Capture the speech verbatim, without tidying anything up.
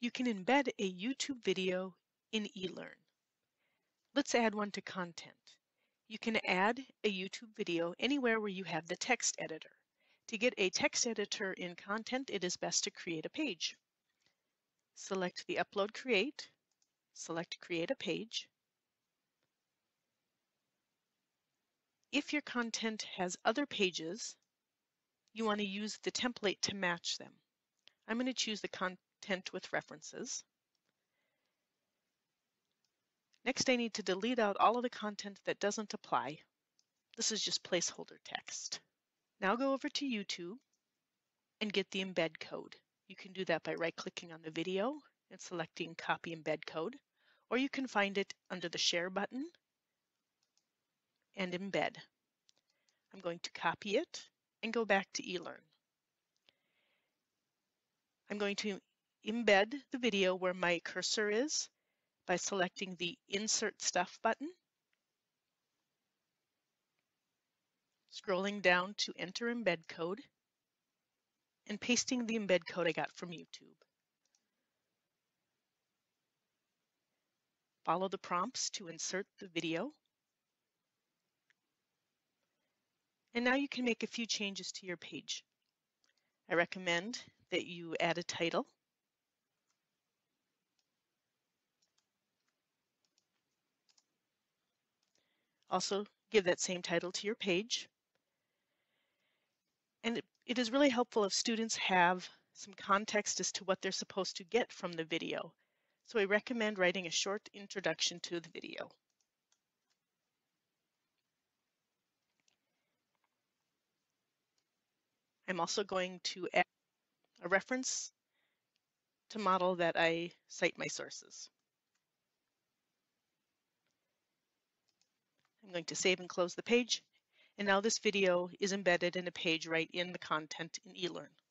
You can embed a YouTube video in eLearn. Let's add one to content. You can add a YouTube video anywhere where you have the text editor. To get a text editor in content, it is best to create a page. Select the Upload Create, select Create a Page. If your content has other pages, you want to use the template to match them. I'm going to choose the content Content with references. Next, I need to delete out all of the content that doesn't apply. This is just placeholder text. Now go over to YouTube and get the embed code. You can do that by right-clicking on the video and selecting Copy Embed Code, or you can find it under the Share button and Embed. I'm going to copy it and go back to eLearn. I'm going to embed the video where my cursor is by selecting the Insert Stuff button, scrolling down to Enter Embed Code, and pasting the embed code I got from YouTube. Follow the prompts to insert the video. And now you can make a few changes to your page. I recommend that you add a title, also give that same title to your page. And it, it is really helpful if students have some context as to what they're supposed to get from the video. So I recommend writing a short introduction to the video. I'm also going to add a reference to model that I cite my sources. I'm going to save and close the page, and now this video is embedded in a page right in the content in eLearn.